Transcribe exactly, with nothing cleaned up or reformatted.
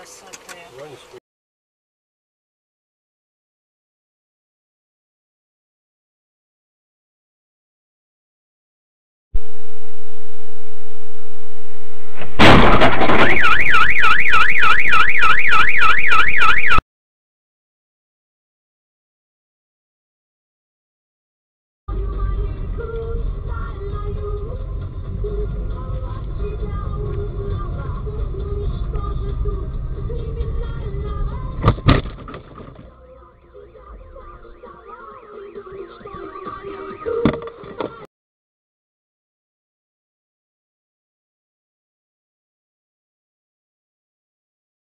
красоты. Редактор субтитров А.Семкин Корректор А.Егорова